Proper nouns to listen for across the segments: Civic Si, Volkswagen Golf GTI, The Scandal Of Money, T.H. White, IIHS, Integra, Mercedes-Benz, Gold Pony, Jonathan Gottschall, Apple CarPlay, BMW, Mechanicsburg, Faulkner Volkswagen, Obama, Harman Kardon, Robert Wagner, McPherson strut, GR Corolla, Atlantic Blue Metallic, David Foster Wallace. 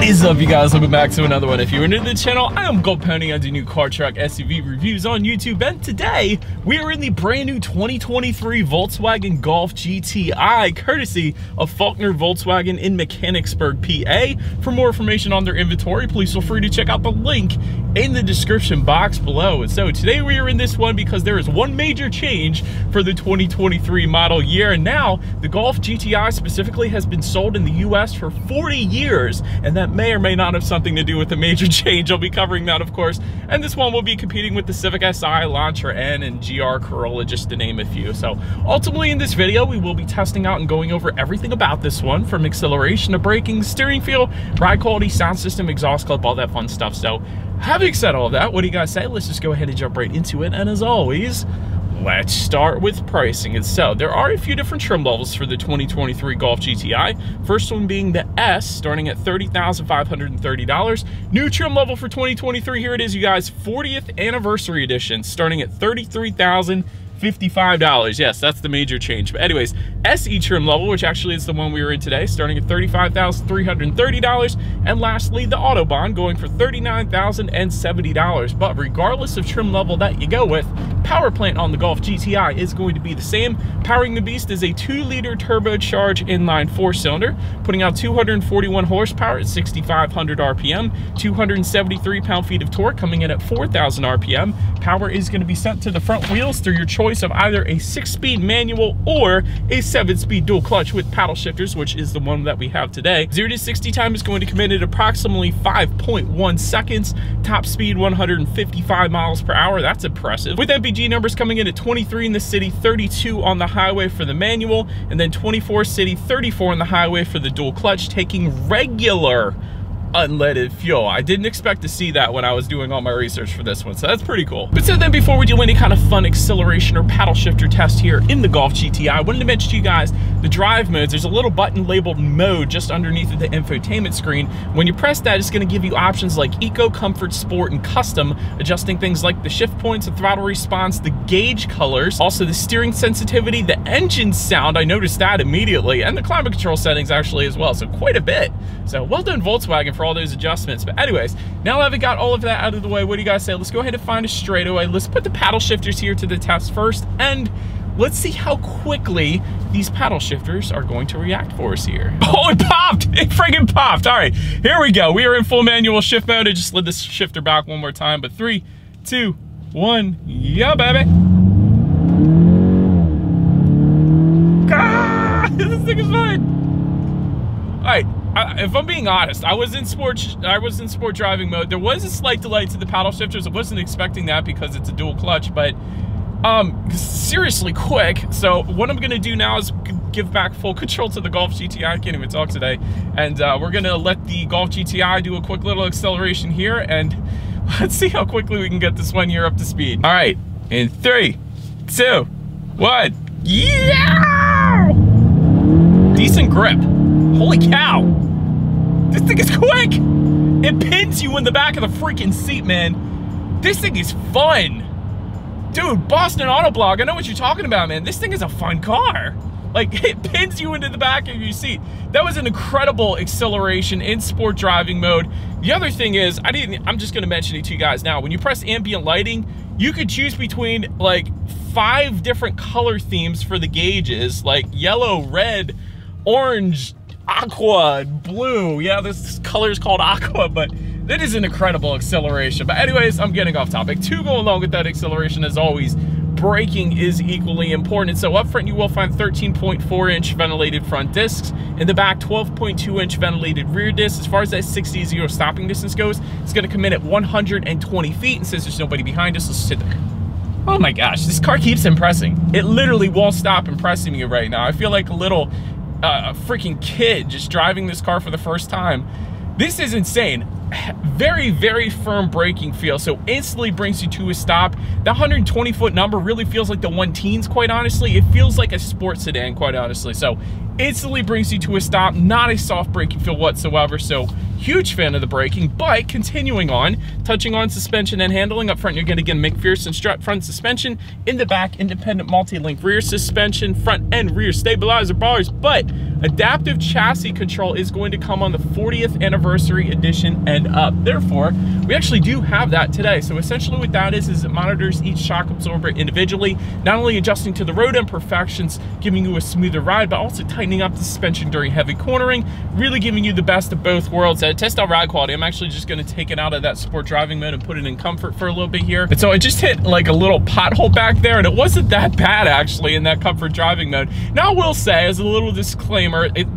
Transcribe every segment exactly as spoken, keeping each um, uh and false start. What is up, you guys? Welcome back to another one. If you are new to the channel, I am Gold Pony. I do new car, truck, S U V reviews on YouTube, and today we are in the brand new twenty twenty-three Volkswagen Golf G T I, courtesy of Faulkner Volkswagen in Mechanicsburg, P A. For more information on their inventory, please feel free to check out the link in the description box below. And so today we are in this one because there is one major change for the twenty twenty-three model year, and now the Golf G T I specifically has been sold in the U S for forty years, and that may or may not have something to do with the major change. I'll be covering that, of course, and this one will be competing with the Civic Si, Launcher N, and G R Corolla, just to name a few. So ultimately in this video we will be testing out and going over everything about this one, from acceleration to braking, steering feel, ride quality, sound system, exhaust clip, all that fun stuff. So having said all of that, what do you guys say? Let's just go ahead and jump right into it. And as always, let's start with pricing. And so there are a few different trim levels for the twenty twenty-three Golf G T I. First one being the S, starting at thirty thousand five hundred thirty dollars. New trim level for twenty twenty-three, here it is, you guys, fortieth anniversary edition, starting at thirty-three thousand fifty-five dollars. Yes, that's the major change. But anyways, S E trim level, which actually is the one we were in today, starting at thirty-five thousand three hundred thirty dollars. And lastly, the Autobahn going for thirty-nine thousand seventy dollars. But regardless of trim level that you go with, power plant on the Golf G T I is going to be the same. Powering the beast is a two liter turbocharged inline four-cylinder, putting out two hundred forty-one horsepower at sixty-five hundred R P M, two hundred seventy-three pound-feet of torque coming in at four thousand R P M. Power is going to be sent to the front wheels through your choice of either a six-speed manual or a seven-speed dual clutch with paddle shifters, which is the one that we have today. zero to sixty time is going to come in at approximately five point one seconds. Top speed one hundred fifty-five miles per hour. That's impressive. With M P G numbers coming in at twenty-three in the city, thirty-two on the highway for the manual, and then twenty-four city, thirty-four on the highway for the dual clutch, taking regular unleaded fuel. I didn't expect to see that when I was doing all my research for this one, so that's pretty cool. But so then, before we do any kind of fun acceleration or paddle shifter test here in the Golf G T I, I wanted to mention to you guys the drive modes. There's a little button labeled mode just underneath of the infotainment screen. When you press that, it's going to give you options like eco, comfort, sport, and custom, adjusting things like the shift points, the throttle response, the gauge colors, also the steering sensitivity, the engine sound. I noticed that immediately, and the climate control settings actually as well, so quite a bit. So well done, Volkswagen, for all those adjustments. But anyways, now that we got all of that out of the way, what do you guys say? Let's go ahead and find a straightaway. Let's put the paddle shifters here to the test first, and let's see how quickly these paddle shifters are going to react for us here. Oh, it popped! It friggin' popped! All right, here we go. We are in full manual shift mode. I just slid this shifter back one more time, but three, two, one, yeah, baby! Ah, this thing is fun! All right. I, if I'm being honest, I was in sport. I was in sport driving mode. There was a slight delay to the paddle shifters. I wasn't expecting that because it's a dual clutch, but um, seriously quick. So what I'm gonna do now is give back full control to the Golf G T I. I can't even talk today, and uh, we're gonna let the Golf G T I do a quick little acceleration here, and let's see how quickly we can get this one here up to speed. All right, in three, two, one, yeah! Decent grip. Holy cow! This thing is quick! It pins you in the back of the freaking seat, man. This thing is fun! Dude, Boston Autoblog, I know what you're talking about, man. This thing is a fun car. Like, it pins you into the back of your seat. That was an incredible acceleration in sport driving mode. The other thing is, I didn't, I'm just gonna mention it to you guys now. When you press ambient lighting, you could choose between like five different color themes for the gauges, like yellow, red, orange, aqua, blue. Yeah, this color is called aqua, but that is an incredible acceleration. But anyways, I'm getting off topic. To go along with that acceleration, as always, braking is equally important. So up front, you will find thirteen point four inch ventilated front discs. In the back, twelve point two inch ventilated rear discs. As far as that sixty zero stopping distance goes, it's gonna come in at one hundred twenty feet. And since there's nobody behind us, let's sit there. Oh my gosh, this car keeps impressing. It literally won't stop impressing me right now. I feel like a little, Uh, a freaking kid just driving this car for the first time. This is insane. Very, very firm braking feel, so instantly brings you to a stop. The one hundred twenty foot number really feels like the one teens, quite honestly. It feels like a sports sedan, quite honestly. So instantly brings you to a stop, not a soft braking feel whatsoever. So huge fan of the braking. But continuing on, touching on suspension and handling, up front you're gonna get McPherson strut front suspension, in the back independent multi-link rear suspension, front and rear stabilizer bars. But Adaptive chassis control is going to come on the fortieth anniversary edition and up. Therefore, we actually do have that today. So essentially what that is, is it monitors each shock absorber individually, not only adjusting to the road imperfections, giving you a smoother ride, but also tightening up the suspension during heavy cornering, really giving you the best of both worlds. At test out ride quality, I'm actually just gonna take it out of that sport driving mode and put it in comfort for a little bit here. And so I just hit like a little pothole back there, and it wasn't that bad actually in that comfort driving mode. Now I will say, as a little disclaimer, it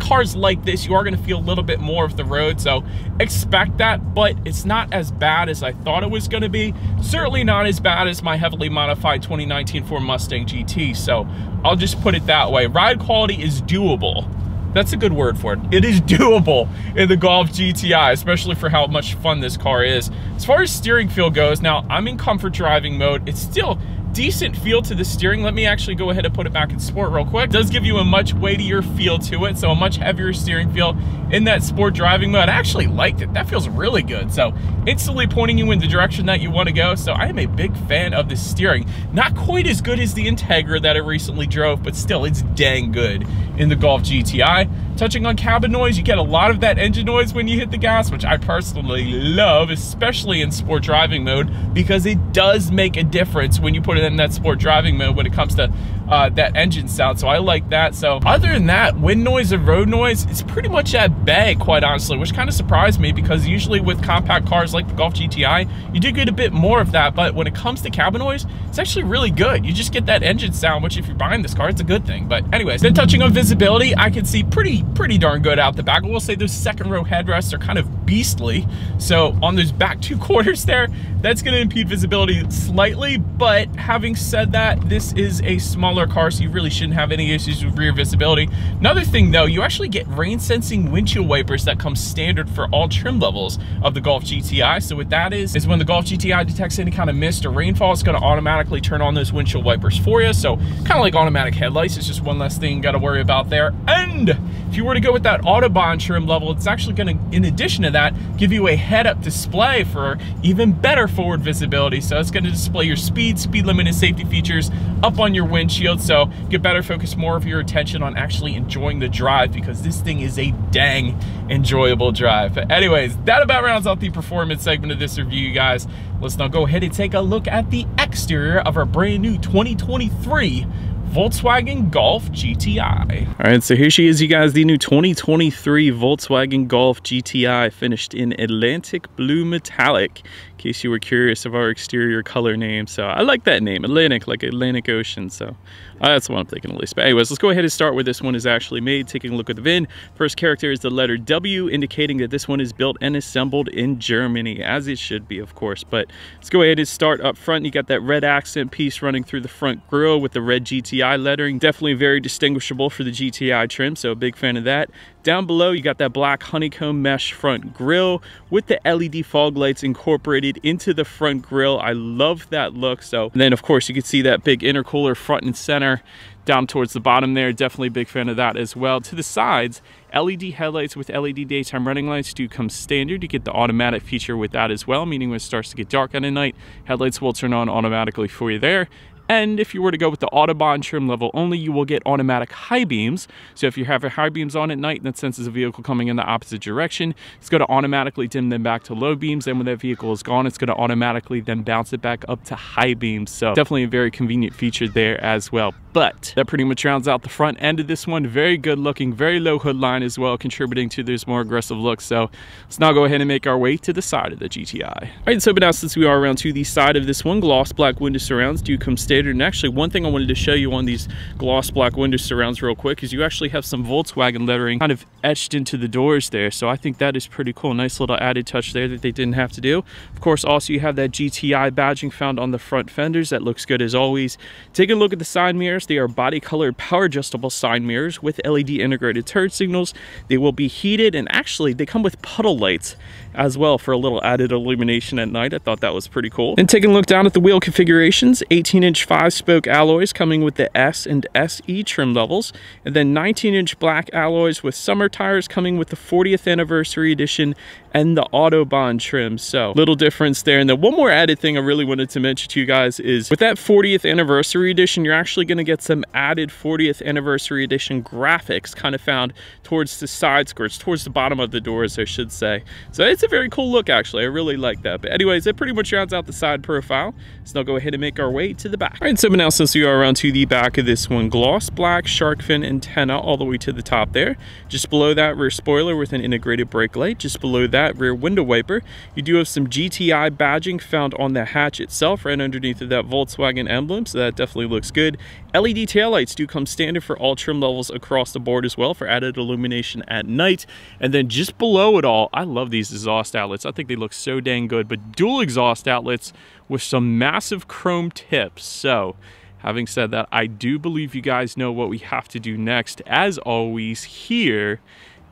cars like this, you are going to feel a little bit more of the road, so expect that, but it's not as bad as I thought it was going to be. Certainly not as bad as my heavily modified twenty nineteen Ford Mustang G T, so I'll just put it that way. Ride quality is doable. That's a good word for it. It is doable in the Golf G T I, especially for how much fun this car is. As far as steering feel goes, now I'm in comfort driving mode. It's still decent feel to the steering. Let me actually go ahead and put it back in sport real quick. It does give you a much weightier feel to it, so a much heavier steering feel in that sport driving mode. I actually liked it. That feels really good. So instantly pointing you in the direction that you want to go. So I am a big fan of the steering. Not quite as good as the Integra that I recently drove, but still it's dang good in the Golf G T I. Touching on cabin noise, you get a lot of that engine noise when you hit the gas, which I personally love, especially in sport driving mode, because it does make a difference when you put it in that sport driving mode when it comes to uh, that engine sound. So I like that. So other than that, wind noise and road noise, it's pretty much at bay, quite honestly, which kind of surprised me, because usually with compact cars like the Golf G T I, you do get a bit more of that. But when it comes to cabin noise, it's actually really good. You just get that engine sound, which if you're buying this car, it's a good thing. But anyways, then touching on visibility, I can see pretty pretty darn good out the back. I will say those second row headrests are kind of beastly, so on those back two quarters there, that's going to impede visibility slightly. But having said that, this is a smaller car, so you really shouldn't have any issues with rear visibility. Another thing though, you actually get rain sensing windshield wipers that come standard for all trim levels of the Golf G T I. So what that is, is when the Golf G T I detects any kind of mist or rainfall, it's going to automatically turn on those windshield wipers for you. So kind of like automatic headlights, it's just one less thing you got to worry about there. And if you were to go with that Autobahn trim level, it's actually going to, in addition to that, give you a head-up display for even better forward visibility. So it's going to display your speed, speed limit, and safety features up on your windshield. So get better, focus more of your attention on actually enjoying the drive, because this thing is a dang enjoyable drive. But anyways, that about rounds out the performance segment of this review, you guys. Let's now go ahead and take a look at the exterior of our brand new twenty twenty-three Volkswagen Golf G T I. All right, so here she is, you guys, the new twenty twenty-three Volkswagen Golf G T I, finished in Atlantic Blue Metallic, in case you were curious of our exterior color name. So I like that name, Atlantic, like Atlantic Ocean. So uh, that's the one I'm thinking at least. But anyways, let's go ahead and start where this one is actually made, taking a look at the V I N. First character is the letter W, indicating that this one is built and assembled in Germany, as it should be, of course. But let's go ahead and start up front. You got that red accent piece running through the front grille with the red G T I lettering, definitely very distinguishable for the G T I trim, so a big fan of that. Down below, you got that black honeycomb mesh front grille with the L E D fog lights incorporated into the front grille. I love that look. So, and then of course you can see that big intercooler front and center down towards the bottom there. Definitely a big fan of that as well. To the sides, L E D headlights with L E D daytime running lights do come standard. You get the automatic feature with that as well, meaning when it starts to get dark at night, headlights will turn on automatically for you there. And if you were to go with the Autobahn trim level only, you will get automatic high beams. So if you have your high beams on at night, that senses a vehicle coming in the opposite direction, it's going to automatically dim them back to low beams. And when that vehicle is gone, it's going to automatically then bounce it back up to high beams. So definitely a very convenient feature there as well. But that pretty much rounds out the front end of this one. Very good looking, very low hood line as well, contributing to this more aggressive look. So let's now go ahead and make our way to the side of the G T I. All right, so but now since we are around to the side of this one, gloss black window surrounds do come standard. And actually, one thing I wanted to show you on these gloss black window surrounds real quick is you actually have some Volkswagen lettering kind of etched into the doors there. So I think that is pretty cool. Nice little added touch there that they didn't have to do. Of course, also you have that G T I badging found on the front fenders. That looks good as always. Taking a look at the side mirrors, they are body colored power adjustable side mirrors with L E D integrated turn signals. They will be heated, and actually they come with puddle lights as well for a little added illumination at night. I thought that was pretty cool. Then taking a look down at the wheel configurations, eighteen inch five spoke alloys coming with the S and S E trim levels, and then nineteen inch black alloys with summer tires coming with the fortieth anniversary edition and the Autobahn trim. So little difference there. And then one more added thing I really wanted to mention to you guys is with that fortieth anniversary edition, you're actually going to get some added fortieth anniversary edition graphics kind of found towards the side skirts, towards the bottom of the doors, I should say. So it's a very cool look, actually. I really like that. But anyways, it pretty much rounds out the side profile. So now go ahead and make our way to the back. All right, so now since we are around to the back of this one, gloss black shark fin antenna all the way to the top there. Just below that, rear spoiler with an integrated brake light. Just below that, rear window wiper. You do have some G T I badging found on the hatch itself, right underneath of that Volkswagen emblem. So that definitely looks good. L E D taillights do come standard for all trim levels across the board as well for added illumination at night. And then just below it all, I love these exhaust outlets. I think they look so dang good, but dual exhaust outlets with some massive chrome tips. So having said that, I do believe you guys know what we have to do next. As always, here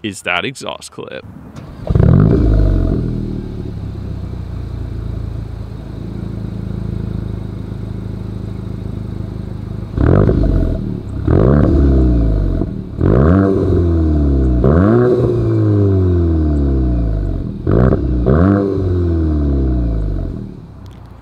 is that exhaust clip.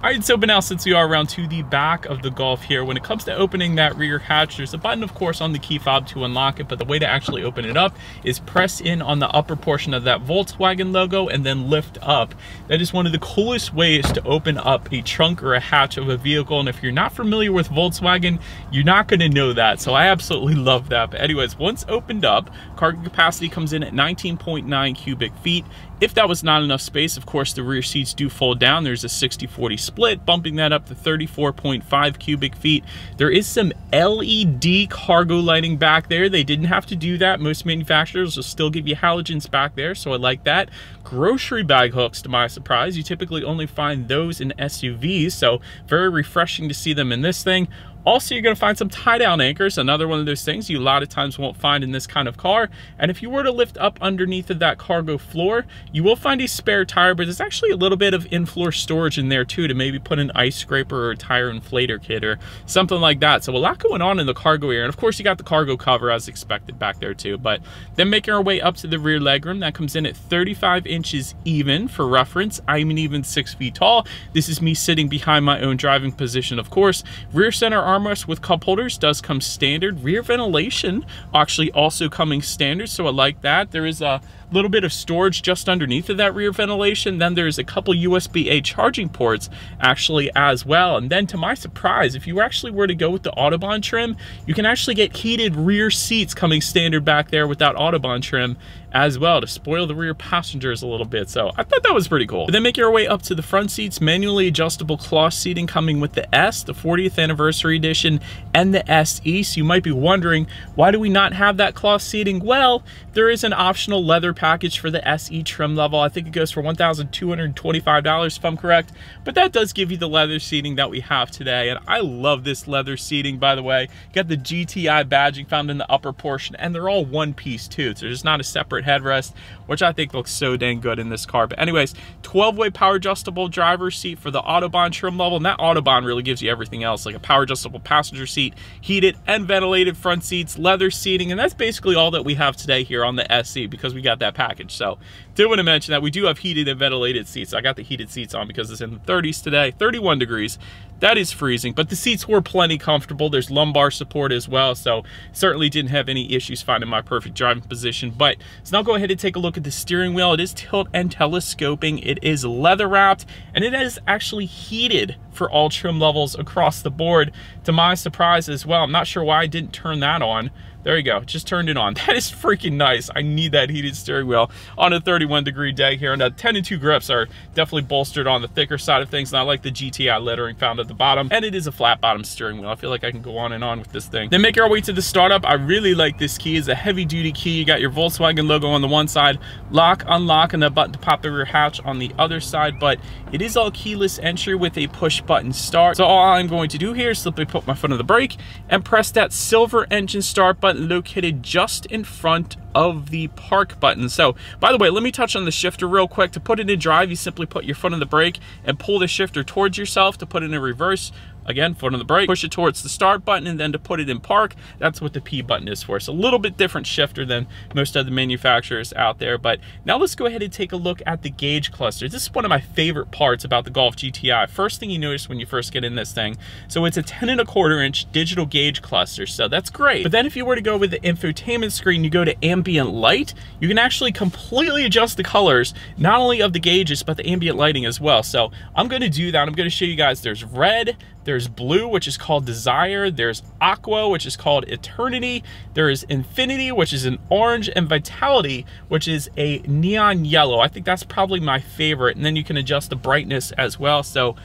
All right, so but now since we are around to the back of the Golf here, when it comes to opening that rear hatch, there's a button, of course, on the key fob to unlock it, but the way to actually open it up is press in on the upper portion of that Volkswagen logo and then lift up. That is one of the coolest ways to open up a trunk or a hatch of a vehicle, and if you're not familiar with Volkswagen, you're not going to know that, so I absolutely love that. But anyways, once opened up, cargo capacity comes in at nineteen point nine cubic feet. If that was not enough space, of course, the rear seats do fold down. There's a sixty forty split, bumping that up to thirty-four point five cubic feet. There is some L E D cargo lighting back there. They didn't have to do that. Most manufacturers will still give you halogens back there, so I like that. Grocery bag hooks, to my surprise. You typically only find those in S U Vs, so very refreshing to see them in this thing. Also, you're going to find some tie-down anchors, another one of those things you a lot of times won't find in this kind of car. And if you were to lift up underneath of that cargo floor, you will find a spare tire, but there's actually a little bit of in-floor storage in there too to maybe put an ice scraper or a tire inflator kit or something like that. So a lot going on in the cargo area. And of course, you got the cargo cover as expected back there too. But then making our way up to the rear legroom, that comes in at thirty-five inches even. For reference, I'm an even six feet tall. This is me sitting behind my own driving position, of course. Rear center arm with cup holders does come standard. Rear ventilation actually also coming standard, so I like that. There is a little bit of storage just underneath of that rear ventilation. Then there's a couple U S B A charging ports actually as well. And then to my surprise, if you actually were to go with the Autobahn trim, you can actually get heated rear seats coming standard back there with that Autobahn trim as well to spoil the rear passengers a little bit. So I thought that was pretty cool. But then make your way up to the front seats, manually adjustable cloth seating coming with the S, the fortieth anniversary edition, and the S E. So you might be wondering, why do we not have that cloth seating? Well, there is an optional leather package for the S E trim level. I think it goes for one thousand two hundred twenty-five dollars if I'm correct, but that does give you the leather seating that we have today. And I love this leather seating, by the way. You got the G T I badging found in the upper portion, and they're all one piece too. So there's not a separate headrest, which I think looks so dang good in this car. But anyways, twelve way power adjustable driver's seat for the Autobahn trim level, and that Autobahn really gives you everything else, like a power adjustable passenger seat, heated and ventilated front seats, leather seating, and that's basically all that we have today here on the S E because we got that package. So do want to mention that we do have heated and ventilated seats. I got the heated seats on because it's in the thirties today, thirty-one degrees. That is freezing, but the seats were plenty comfortable. There's lumbar support as well, so certainly didn't have any issues finding my perfect driving position. But so now go ahead and take a look at the steering wheel. It is tilt and telescoping. It is leather wrapped, and it is actually heated for all trim levels across the board, to my surprise as well. I'm not sure why I didn't turn that on. There you go, just turned it on. That is freaking nice. I need that heated steering wheel on a thirty-one degree day here. And the ten and two grips are definitely bolstered on the thicker side of things. And I like the G T I lettering found at the bottom. And it is a flat bottom steering wheel. I feel like I can go on and on with this thing. Then make our way to the startup. I really like this key. It's a heavy duty key. You got your Volkswagen logo on the one side, lock, unlock, and the button to pop the rear hatch on the other side. But it is all keyless entry with a push button start. So all I'm going to do here is simply put my foot on the brake and press that silver engine start button located just in front of the park button. So, by the way, let me touch on the shifter real quick. To put it in drive, you simply put your foot on the brake and pull the shifter towards yourself. To put it in reverse, again, foot on the brake, push it towards the start button, and then to put it in park, that's what the P button is for. It's a little bit different shifter than most other manufacturers out there. But now let's go ahead and take a look at the gauge cluster. This is one of my favorite parts about the Golf G T I. First thing you notice when you first get in this thing, so it's a ten and a quarter inch digital gauge cluster, so that's great. But then if you were to go with the infotainment screen, you go to ambient light, you can actually completely adjust the colors, not only of the gauges, but the ambient lighting as well. So I'm gonna do that. I'm gonna show you guys there's red, there's blue, which is called Desire. There's Aqua, which is called Eternity. There is Infinity, which is an orange, and Vitality, which is a neon yellow. I think that's probably my favorite. And then you can adjust the brightness as well. So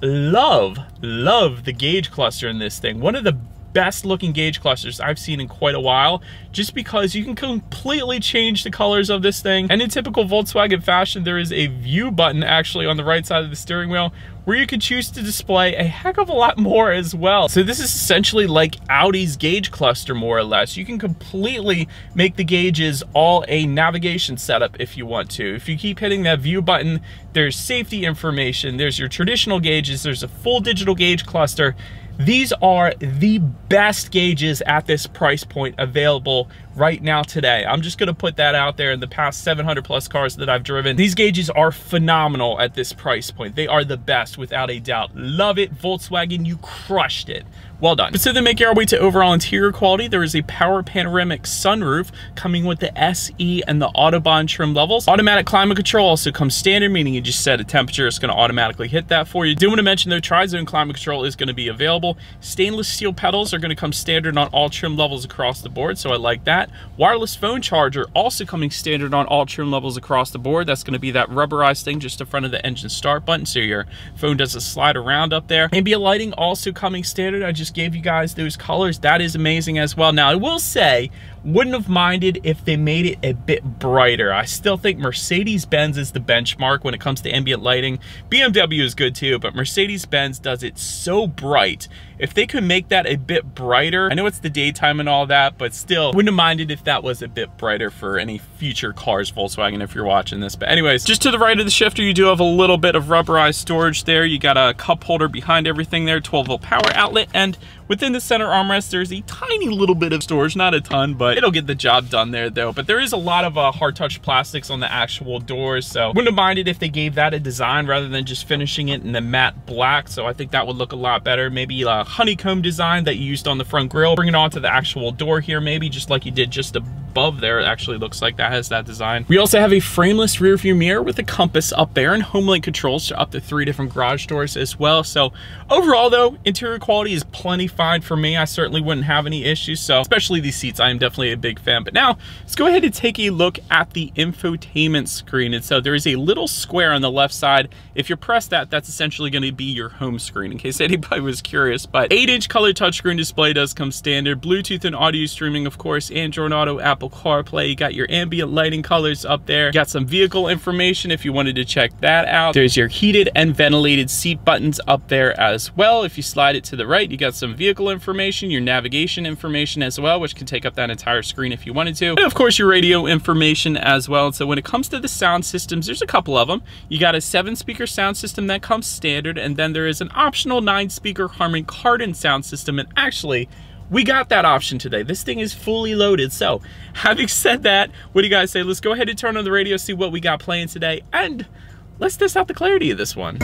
love, love the gauge cluster in this thing. One of the best looking gauge clusters I've seen in quite a while, just because you can completely change the colors of this thing. And in typical Volkswagen fashion, there is a view button actually on the right side of the steering wheel, where you can choose to display a heck of a lot more as well. So this is essentially like Audi's gauge cluster, more or less. You can completely make the gauges all a navigation setup if you want to. If you keep hitting that view button, there's safety information, there's your traditional gauges, there's a full digital gauge cluster. These are the best gauges at this price point available right now today. I'm just gonna put that out there. In the past seven hundred plus cars that I've driven, these gauges are phenomenal at this price point. They are the best without a doubt. Love it, Volkswagen, you crushed it. Well done. So then making our way to overall interior quality, there is a power panoramic sunroof coming with the S E and the Autobahn trim levels. Automatic climate control also comes standard, meaning you just set a temperature, it's gonna automatically hit that for you. Do wanna mention though, tri-zone climate control is gonna be available. Stainless steel pedals are gonna come standard on all trim levels across the board, so I like that. Wireless phone charger also coming standard on all trim levels across the board. That's gonna be that rubberized thing just in front of the engine start button, so your phone doesn't slide around up there. Ambient lighting also coming standard. I just gave you guys those colors. That is amazing as well. Now I will say, wouldn't have minded if they made it a bit brighter. I still think Mercedes-Benz is the benchmark when it comes to ambient lighting. B M W is good too, but Mercedes-Benz does it so bright. If they could make that a bit brighter, I know it's the daytime and all that, but still wouldn't have minded if that was a bit brighter for any future cars, Volkswagen, if you're watching this. But anyways, just to the right of the shifter, you do have a little bit of rubberized storage there. You got a cup holder behind everything there, twelve volt power outlet, and within the center armrest, there's a tiny little bit of storage, not a ton, but it'll get the job done there though. But there is a lot of uh, hard touch plastics on the actual doors, so wouldn't have minded if they gave that a design rather than just finishing it in the matte black. So I think that would look a lot better. Maybe a honeycomb design that you used on the front grille, bring it on to the actual door here, maybe just like you did just above there. It actually looks like that has that design. We also have a frameless rear view mirror with a compass up there and home link controls to up to three different garage doors as well. So overall though, interior quality is plenty fine for me. I certainly wouldn't have any issues, so especially these seats, I am definitely a big fan. But now let's go ahead and take a look at the infotainment screen. And so there is a little square on the left side. If you press that, that's essentially going to be your home screen, in case anybody was curious. But eight inch color touchscreen display does come standard, Bluetooth and audio streaming, of course, Android Auto, Apple CarPlay. You got your ambient lighting colors up there. You got some vehicle information if you wanted to check that out. There's your heated and ventilated seat buttons up there as well. If you slide it to the right, you got some vehicle Vehicle information, your navigation information as well, which can take up that entire screen if you wanted to, and of course your radio information as well. And so when it comes to the sound systems, there's a couple of them. You got a seven speaker sound system that comes standard, and then there is an optional nine speaker Harman Kardon sound system, and actually we got that option today. This thing is fully loaded. So having said that, what do you guys say? Let's go ahead and turn on the radio, see what we got playing today, and let's test out the clarity of this one.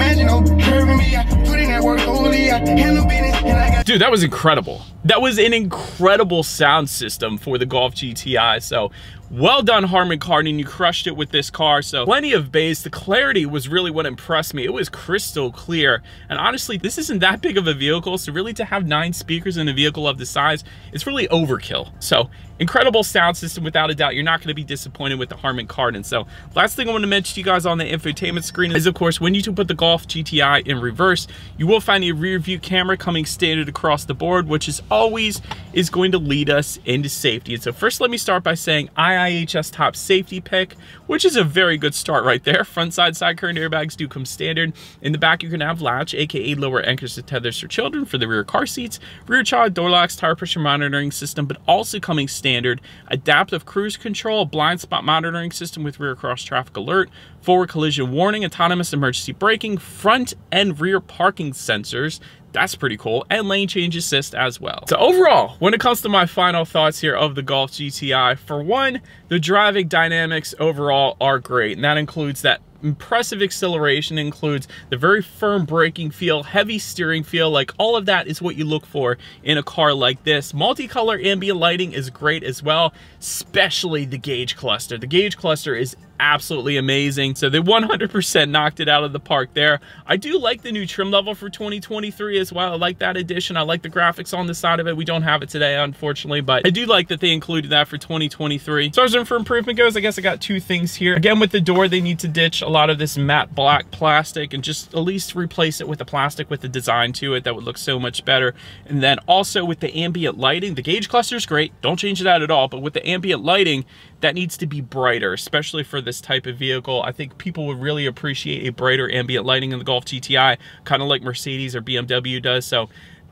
Dude, that was incredible. That was an incredible sound system for the Golf G T I. So well done, Harman Kardon. You crushed it with this car. So plenty of bass. The clarity was really what impressed me. It was crystal clear. And honestly, this isn't that big of a vehicle. So really to have nine speakers in a vehicle of this size, it's really overkill. So incredible sound system, without a doubt. You're not going to be disappointed with the Harman Kardon. So last thing I want to mention to you guys on the infotainment screen is, of course, when you put the Golf G T I in reverse, you will find a rear view camera coming standard across the board, which is always is going to lead us into safety. And so first, let me start by saying I I I H S top safety pick, which is a very good start right there. Front side side current airbags do come standard. In the back, you can have latch, aka lower anchors to tethers for children for the rear car seats, rear child door locks, tire pressure monitoring system, but also coming standard, adaptive cruise control, blind spot monitoring system with rear cross traffic alert, forward collision warning, autonomous emergency braking, front and rear parking sensors. That's pretty cool. And lane change assist as well. So overall, when it comes to my final thoughts here of the Golf G T I, for one, the driving dynamics overall are great. And that includes that impressive acceleration, includes the very firm braking feel, heavy steering feel, like all of that is what you look for in a car like this. Multicolor ambient lighting is great as well, especially the gauge cluster. The gauge cluster is absolutely amazing. So they one hundred percent knocked it out of the park there. I do like the new trim level for twenty twenty-three as well. I like that addition. I like the graphics on the side of it. We don't have it today, unfortunately, but I do like that they included that for twenty twenty-three. As far as room for improvement goes, I guess I got two things here. Again, with the door, they need to ditch a lot of this matte black plastic and just at least replace it with a plastic with the design to it that would look so much better. And then also with the ambient lighting, the gauge cluster is great. Don't change that at all. But with the ambient lighting, that needs to be brighter, especially for this type of vehicle. I think people would really appreciate a brighter ambient lighting in the Golf G T I, kind of like Mercedes or B M W does. So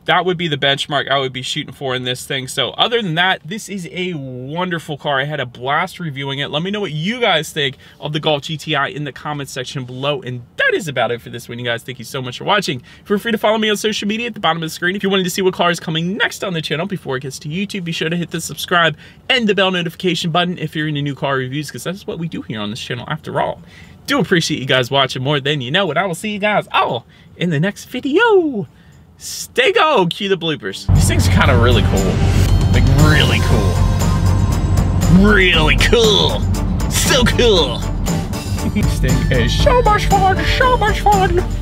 that would be the benchmark I would be shooting for in this thing. So other than that, this is a wonderful car. I had a blast reviewing it. Let me know what you guys think of the Golf G T I in the comments section below. And that is about it for this one, you guys. Thank you so much for watching. Feel free to follow me on social media at the bottom of the screen. If you wanted to see what car is coming next on the channel before it gets to YouTube, be sure to hit the subscribe and the bell notification button if you're into new car reviews, because that's what we do here on this channel after all. Do appreciate you guys watching more than you know, and I will see you guys all in the next video. Stay go, cue the bloopers. These things are kind of really cool. Like really cool. Really cool. So cool. This thing is so much fun, so much fun.